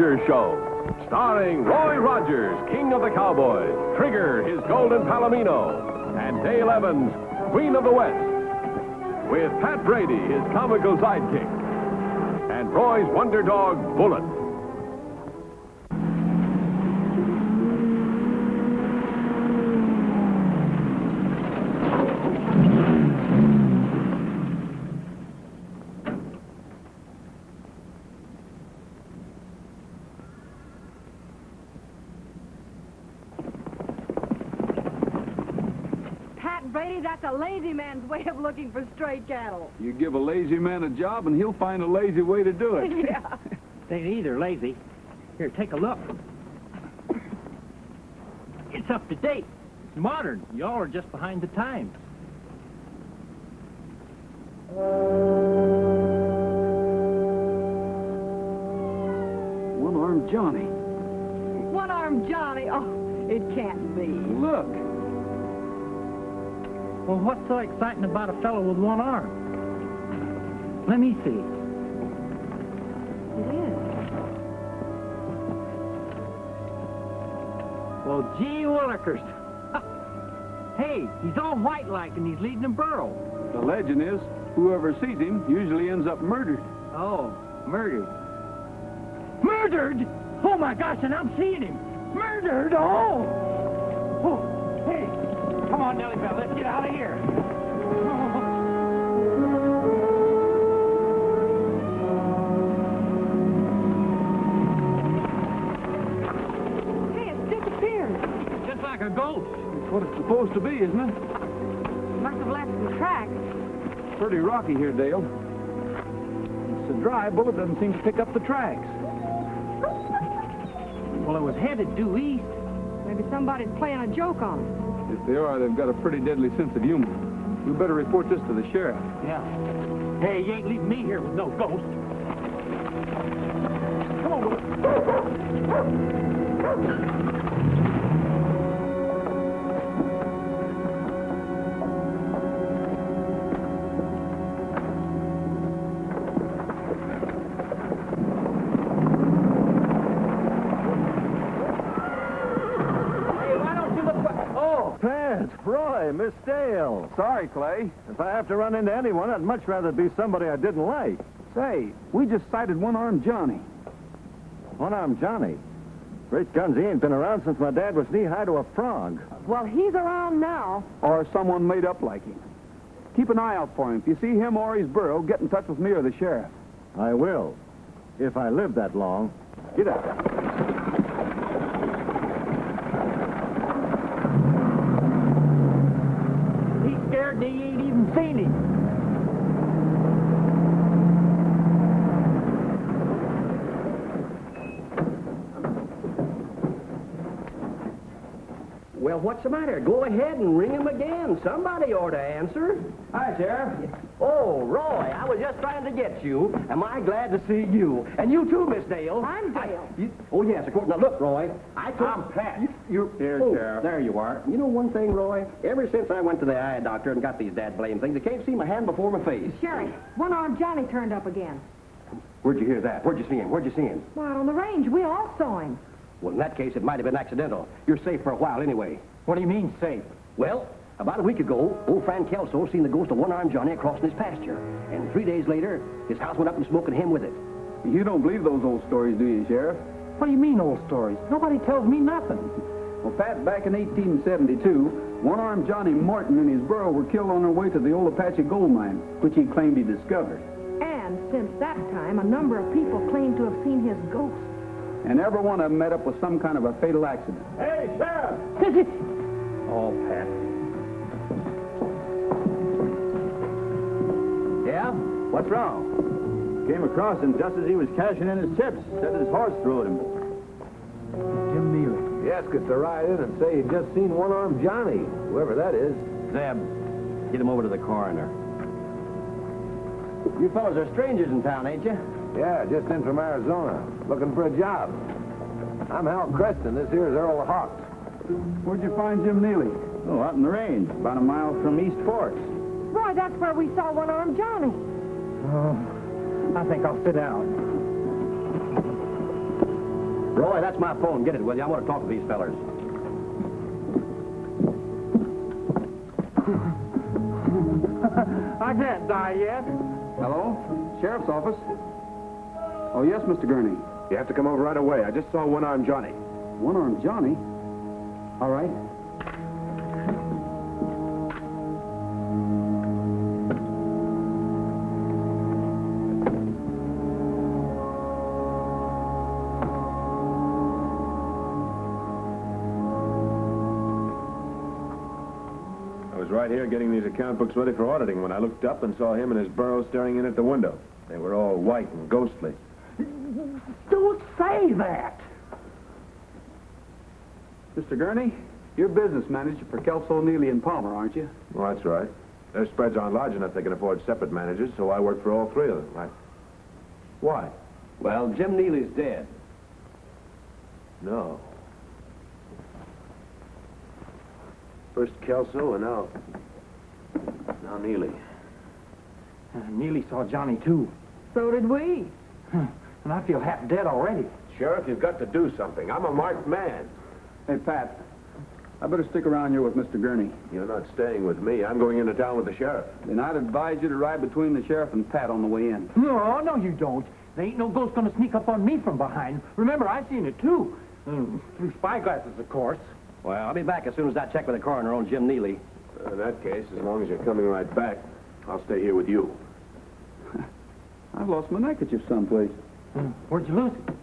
Rogers Show, starring Roy Rogers, King of the Cowboys, Trigger, his golden palomino, and Dale Evans, Queen of the West, with Pat Brady, his comical sidekick, and Roy's wonder dog, Bullet. That's a lazy man's way of looking for stray cattle. You give a lazy man a job and he'll find a lazy way to do it. Yeah. They ain't either lazy. Here, take a look. It's up to date. It's modern. Y'all are just behind the times. One-armed Johnny. One-armed Johnny? Oh, it can't be. Look. Well, what's so exciting about a fellow with one arm? Let me see. It is. Well, gee willikers. Hey, he's all white-like and he's leading a burro. The legend is, whoever sees him usually ends up murdered. Oh, murdered. Murdered? Oh, my gosh, and I'm seeing him. Murdered? Oh! Oh, hey. Come on, Nellybelle, let's get out of here. Hey, it's disappeared. Just like a ghost. It's what it's supposed to be, isn't it? Must have left some tracks. Pretty rocky here, Dale. It's a dry. Bullet doesn't seem to pick up the tracks. Well, it was headed due east. Maybe somebody's playing a joke on us. If they are, they've got a pretty deadly sense of humor. You better report this to the sheriff. Yeah. Hey, you ain't leaving me here with no ghost. Come on, Miss Dale. Sorry, Clay. If I have to run into anyone, I'd much rather be somebody I didn't like. Say, we just sighted One-armed Johnny. One-armed Johnny? Great guns, he ain't been around since my dad was knee-high to a frog. Well, he's around now. Or someone made up like him. Keep an eye out for him. If you see him or his burro, get in touch with me or the sheriff. I will. If I live that long. Get out. He ain't even seen him. Well, what's the matter? Go ahead and ring him again. Somebody ought to answer. Hi, Sheriff. Oh, Roy, I was just trying to get you. Am I glad to see you? And you too, Miss Dale. I'm Dale. Oh, yes, of course. Now, look, Roy. I'm Pat. Sheriff. There you are. You know one thing, Roy? Ever since I went to the eye doctor and got these dad-blame things, I can't see my hand before my face. Sheriff, One-armed Johnny turned up again. Where'd you hear that? Where'd you see him? Where'd you see him? Well, out on the range. We all saw him. Well, in that case, it might have been accidental. You're safe for a while anyway. What do you mean, safe? Well, about a week ago, old Frank Kelso seen the ghost of One-armed Johnny across in his pasture. And 3 days later, his house went up in smoke and him with it. You don't believe those old stories, do you, Sheriff? What do you mean, old stories? Nobody tells me nothing. Well, Pat, back in 1872, One-armed Johnny Morton and his burro were killed on their way to the old Apache gold mine, which he claimed he discovered. And since that time, a number of people claim to have seen his ghost. And every one of them met up with some kind of a fatal accident. Hey, Sheriff! Oh, Pat. Yeah? What's wrong? Came across him just as he was cashing in his chips. Said his horse threw him. Jim Neely. He asked us to ride in and say he'd just seen One-armed Johnny, whoever that is. Zeb, get him over to the coroner. You fellas are strangers in town, ain't you? Yeah, just in from Arizona, looking for a job. I'm Hal Creston. This here's Earl Hawks. Where'd you find Jim Neely? Oh, out in the range, about a mile from East Forks. Roy, that's where we saw One-armed Johnny. Oh, I think I'll sit down. Roy, that's my phone. Get it, will you? I want to talk to these fellers. I can't die yet. Hello? Sheriff's office? Oh, yes, Mr. Gurney. You have to come over right away. I just saw One-Armed Johnny. One-Armed Johnny? All right. Right here getting these account books ready for auditing when I looked up and saw him and his burro staring in at the window. They were all white and ghostly. Don't say that! Mr. Gurney, you're business manager for Kelso, Neely, and Palmer, aren't you? Well, that's right. Their spreads aren't large enough they can afford separate managers, so I work for all three of them. Why? Well, Jim Neely's dead. No. First Kelso, and now Neely. Neely saw Johnny, too. So did we. And I feel half dead already. Sheriff, you've got to do something. I'm a marked man. Hey, Pat, I better stick around here with Mr. Gurney. You're not staying with me. I'm going into town with the sheriff. Then I'd advise you to ride between the sheriff and Pat on the way in. No, no, you don't. There ain't no ghost gonna sneak up on me from behind. Remember, I seen it, too. Through spyglasses, of course. Well, I'll be back as soon as I check with the coroner on Jim Neely. In that case, as long as you're coming right back, I'll stay here with you. I've lost my neckerchief someplace. Where'd you lose it?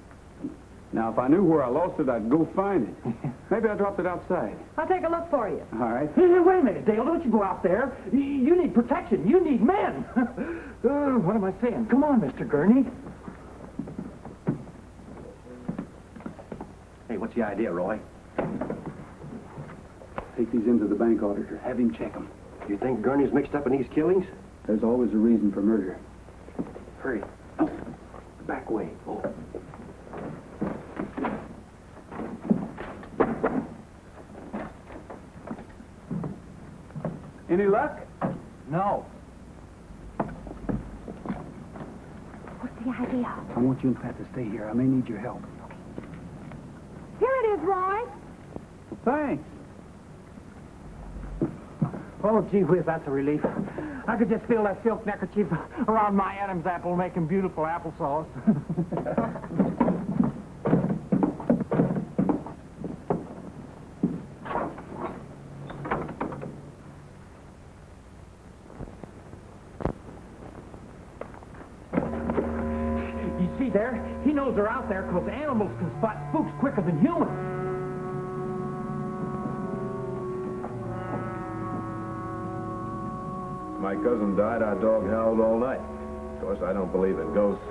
Now, if I knew where I lost it, I'd go find it. Maybe I dropped it outside. I'll take a look for you. All right. Hey, wait a minute, Dale. Don't you go out there. You need protection. You need men. What am I saying? Come on, Mr. Gurney. Hey, what's the idea, Roy? Take these into the bank auditor. Have him check them. You think Gurney's mixed up in these killings? There's always a reason for murder. Hurry. Oh, the back way. Oh. Any luck? No. What's the idea? I want you and Pat to stay here. I may need your help. Okay. Here it is, Roy. Thanks. Oh, gee whiz, that's a relief. I could just feel that silk neckerchief around my Adam's apple making beautiful applesauce. You see there? He knows they're out there because animals can spot spooks quicker than humans. My cousin died, our dog howled all night. Of course, I don't believe in ghosts.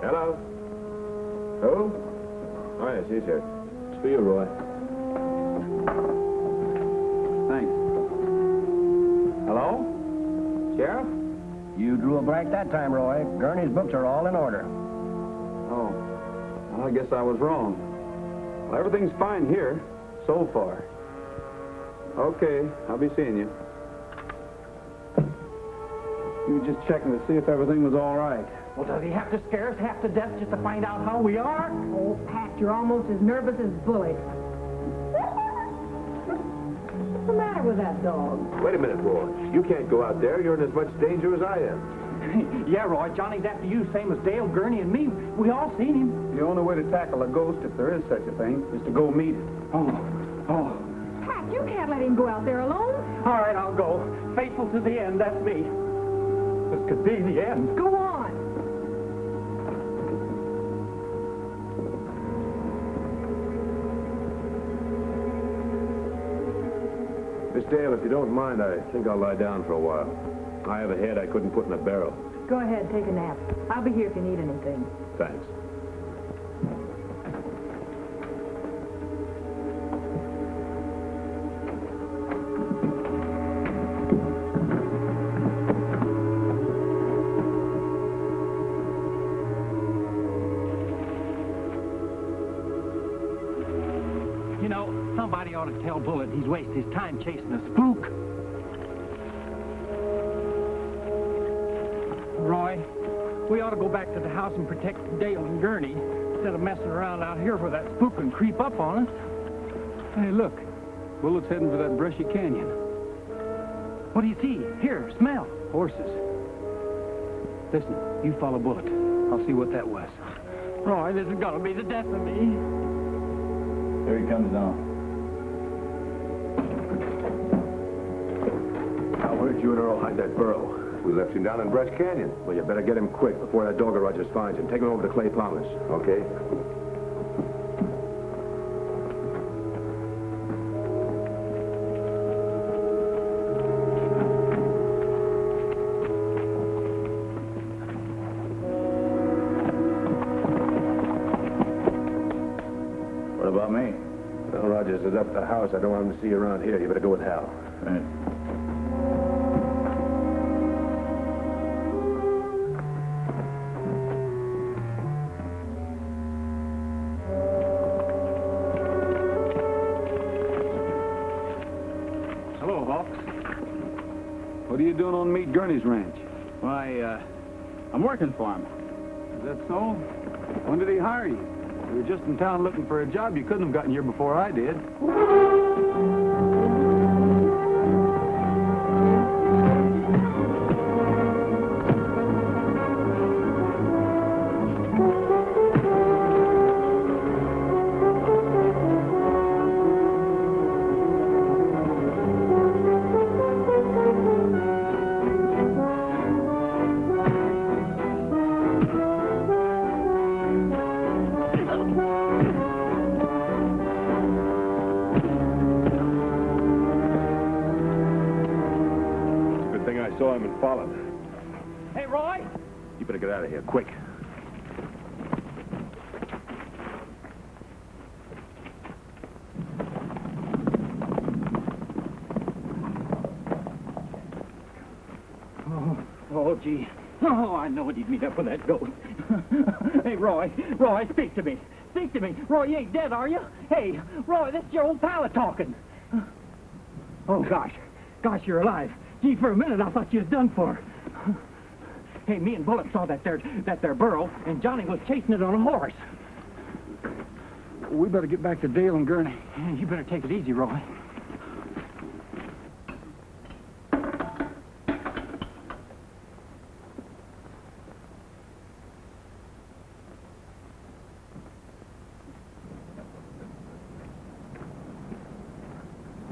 Hello? Who? Oh, yes, he's here. It's for you, Roy. Thanks. Hello? Sheriff? You drew a blank that time, Roy. Gurney's books are all in order. Oh. Well, I guess I was wrong. Well, everything's fine here, so far. Okay, I'll be seeing you. You were just checking to see if everything was all right. Well, does he have to scare us half to death just to find out how we are? Oh, Pat, you're almost as nervous as Bullet. What's the matter with that dog? Wait a minute, Roy. You can't go out there. You're in as much danger as I am. Yeah, Roy, Johnny's after you, same as Dale, Gurney, and me. We all seen him. The only way to tackle a ghost, if there is such a thing, is to go meet it. Oh. You can't let him go out there alone. All right, I'll go. Faithful to the end, that's me. This could be the end. Go on. Miss Dale, if you don't mind, I think I'll lie down for a while. I have a head I couldn't put in a barrel. Go ahead, take a nap. I'll be here if you need anything. Thanks. Somebody ought to tell Bullet he's wasted his time chasing a spook. Roy, We ought to go back to the house and protect Dale and Gurney instead of messing around out here where that spook can creep up on us. Hey, look. Bullet's heading for that brushy canyon. What do you see? Here, smell. Horses. Listen, you follow Bullet. I'll see what that was. Roy, this is going to be the death of me. Here he comes now. Now, where did you and Earl hide that burro? We left him down in Brush Canyon. Well, you better get him quick before that dog of Rogers finds him. Take him over to Clay Palmer's. Okay. Is up the house. I don't want him to see you around here. You better go with Hal. Right. Hello, Hawks. What are you doing on Mead Gurney's ranch? Why, I'm working for him. Is that so? When did he hire you? We were just in town looking for a job. You couldn't have gotten here before I did. Quick. Oh, gee. Oh, I know he'd meet up with that goat. Hey, Roy, speak to me. Speak to me. Roy, you ain't dead, are you? Hey, Roy, this is your old pal talking. Oh, gosh, you're alive. Gee, for a minute, I thought you was done for. Hey, me and Bullet saw that there burro, and Johnny was chasing it on a horse. We better get back to Dale and Gurney. You better take it easy, Roy.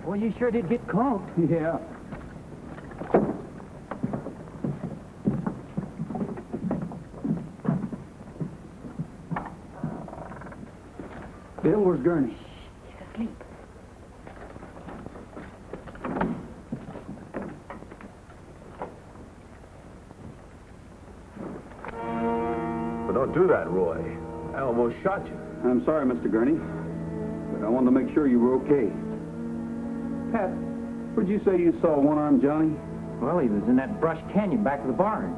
Well, you sure did get caught. Yeah. Bill, where's Gurney? He's asleep. But don't do that, Roy. I almost shot you. I'm sorry, Mr. Gurney, but I wanted to make sure you were okay. Pat, where'd you say you saw One-Armed Johnny? Well, he was in that brush canyon back of the barn.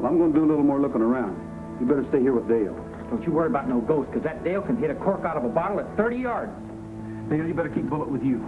Well, I'm going to do a little more looking around. You better stay here with Dale. Don't you worry about no ghost, because that Dale can hit a cork out of a bottle at 30 yards. Dale, you better keep Bullet with you.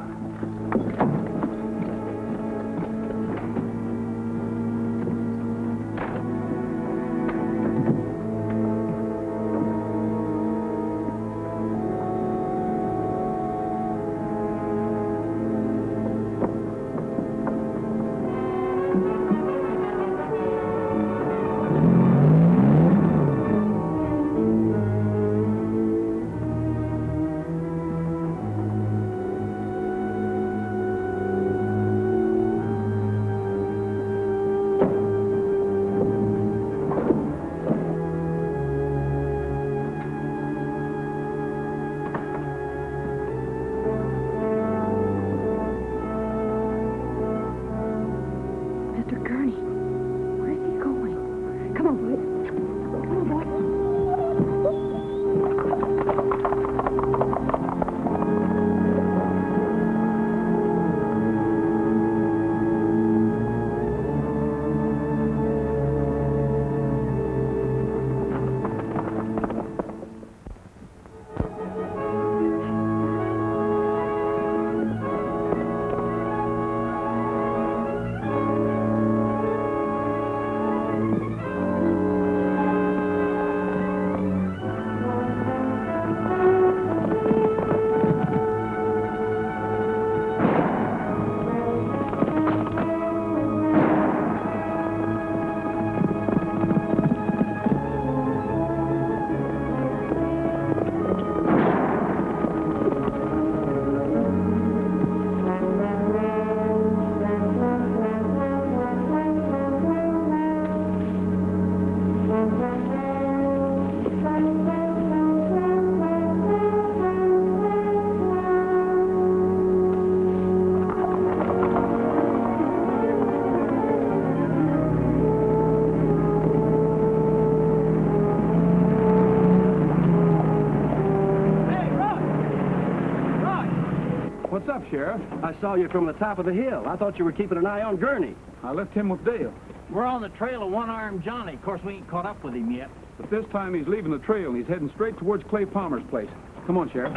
What's up, Sheriff? I saw you from the top of the hill. I thought you were keeping an eye on Gurney. I left him with Dale. We're on the trail of One-Armed Johnny. Of course, we ain't caught up with him yet. But this time he's leaving the trail, and he's heading straight towards Clay Palmer's place. Come on, Sheriff.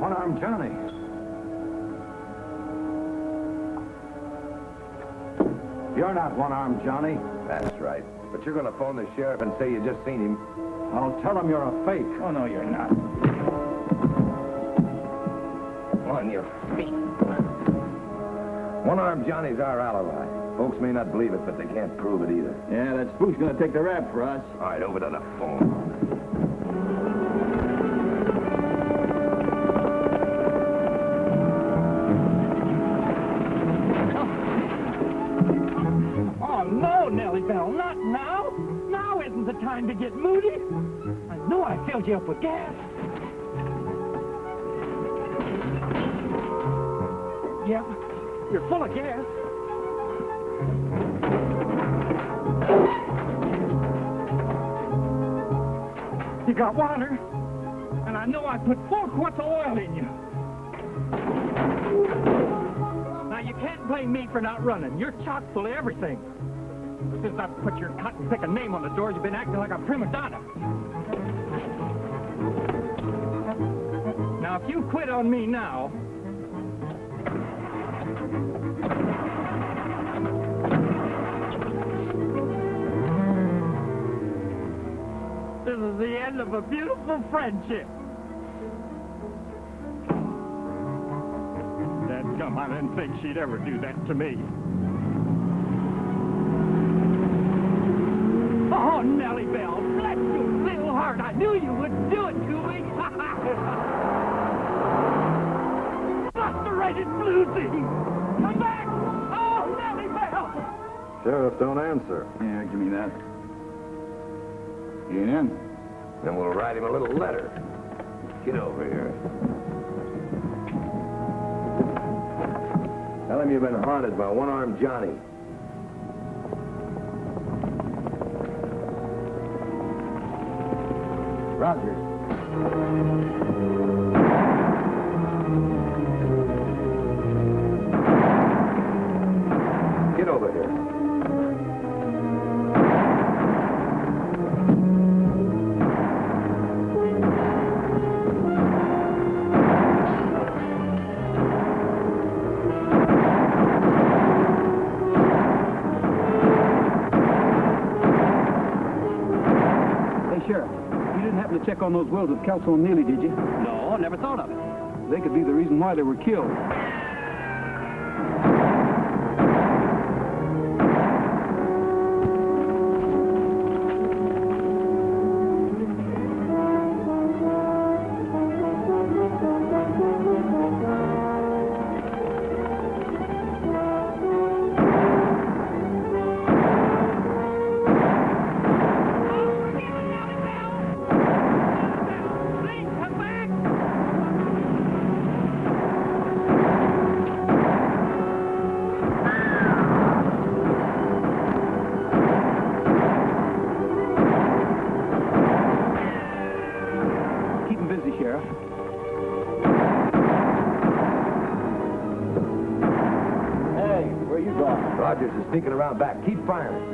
One-Armed Johnny. You're not One-Armed Johnny. That's right. But you're going to phone the sheriff and say you just seen him. I'll tell him you're a fake. Oh, no, you're not. On your feet. One-Armed Johnny's our alibi. Folks may not believe it, but they can't prove it either. Yeah, that spook's going to take the rap for us. All right, over to the phone. To get moody. I know I filled you up with gas. Yep, you're full of gas. You got water, and I know I put 4 quarts of oil in you. Now, you can't blame me for not running. You're chock full of everything. Since I put your cotton pick a name on the door, you've been acting like a prima donna. Now, if you quit on me now... This is the end of a beautiful friendship. Dadgum, I didn't think she'd ever do that to me. Oh, Nellybelle, bless your little heart. I knew you wouldn't do it to me. Frustrated bluesy. Come back. Oh, Nellybelle. Sheriff, don't answer. Yeah, give me that. You in? Then we'll write him a little letter. Get over here. Tell him you've been haunted by One-Armed Johnny. Rogers. Get over here. Hey, Sheriff. You didn't happen to check on those wills of Kelso and Neely, did you? No, I never thought of it. They could be the reason why they were killed. Rogers is sneaking around back. Keep firing.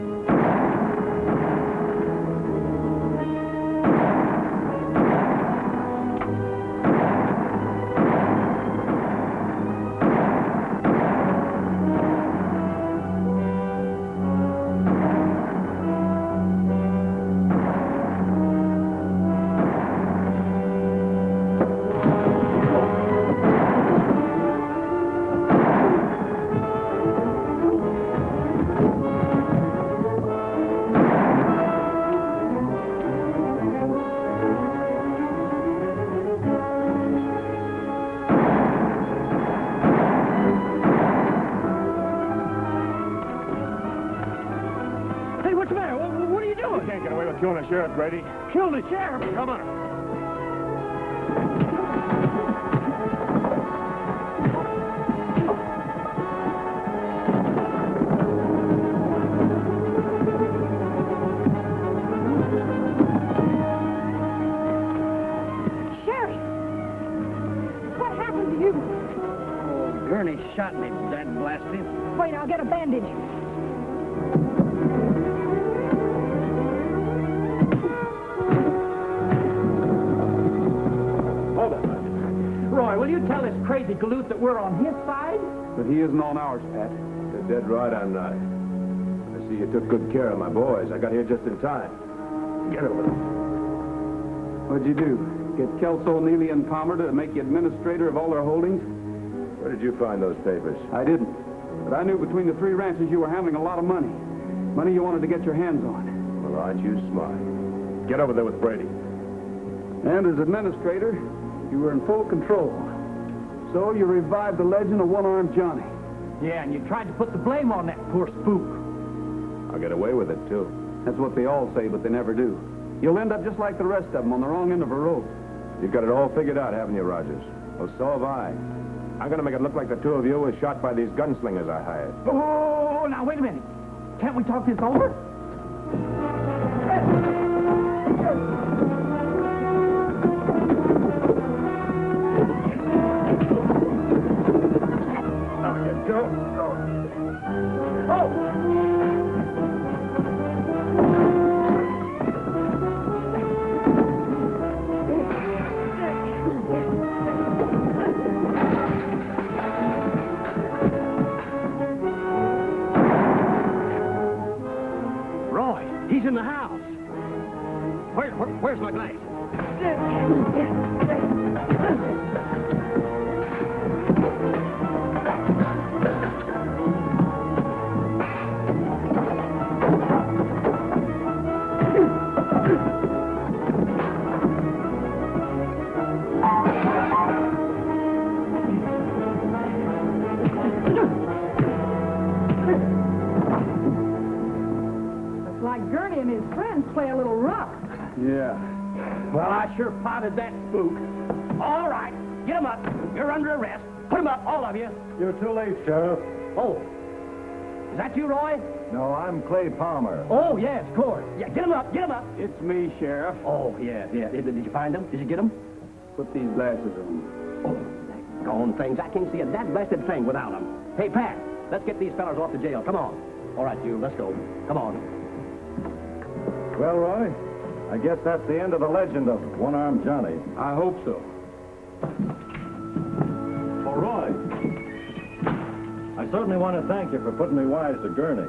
on, Sheriff Brady. Kill the sheriff! Come on. Gurney shot me, that blast him. Wait, I'll get a bandage. Hold on. Roy, will you tell this crazy galoot that we're on his side? But he isn't on ours, Pat. You're dead right I'm not. I see you took good care of my boys. I got here just in time. Get over them. What'd you do? Get Kelso, Neely, and Palmer to make you administrator of all their holdings? Where did you find those papers? I didn't. But I knew between the three ranches you were handling a lot of money. Money you wanted to get your hands on. Well, aren't you smart? Get over there with Brady. And as administrator, you were in full control. So you revived the legend of One-Armed Johnny. Yeah, and you tried to put the blame on that poor spook. I'll get away with it, too. That's what they all say, but they never do. You'll end up just like the rest of them on the wrong end of a rope. You've got it all figured out, haven't you, Rogers? Well, so have I. I'm going to make it look like the two of you were shot by these gunslingers I hired. Oh, now, wait a minute. Can't we talk this over? Now, you He's in the house. Where's my glass? Yeah. Well, I sure potted that spook. All right, get him up. You're under arrest. Put him up, all of you. You're too late, Sheriff. Oh. Is that you, Roy? No, I'm Clay Palmer. Oh, yes, of course. Yeah, get him up, get him up. It's me, Sheriff. Oh, yeah. Did you find him? Did you get him? Put these glasses on. Oh, daggone things. I can't see a that blessed thing without them. Hey, Pat, let's get these fellas off to jail. Come on. All right, you, let's go. Come on. Well, Roy, I guess that's the end of the legend of One-Armed Johnny. I hope so. Well, Roy, I certainly want to thank you for putting me wise to Gurney.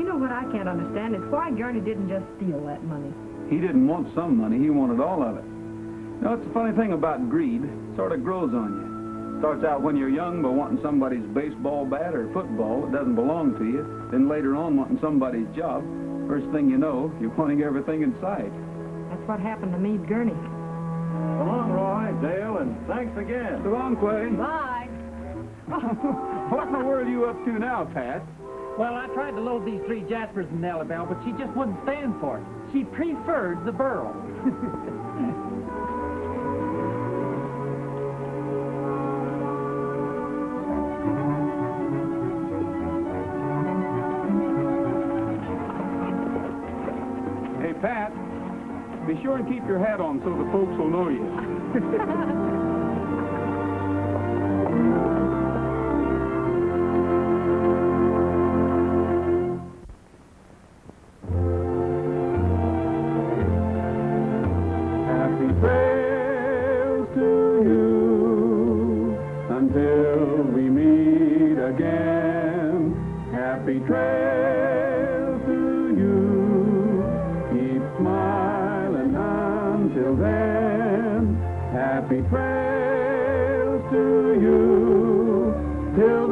You know what I can't understand is why Gurney didn't just steal that money. He didn't want some money. He wanted all of it. Now, it's a funny thing about greed. It sort of grows on you. Starts out when you're young by wanting somebody's baseball bat or football that doesn't belong to you. Then later on, wanting somebody's job. First thing you know, you're wanting everything in sight. That's what happened to Mead Gurney. So long, Roy, Dale, and thanks again. So long, Clay. Bye. What in the world are you up to now, Pat? Well, I tried to load these three Jaspers in Nellybelle, but she just wouldn't stand for it. She preferred the burl. Pat, be sure and keep your hat on so the folks will know you. Happy trails to you until we meet again. Happy trails. Happy trails to you till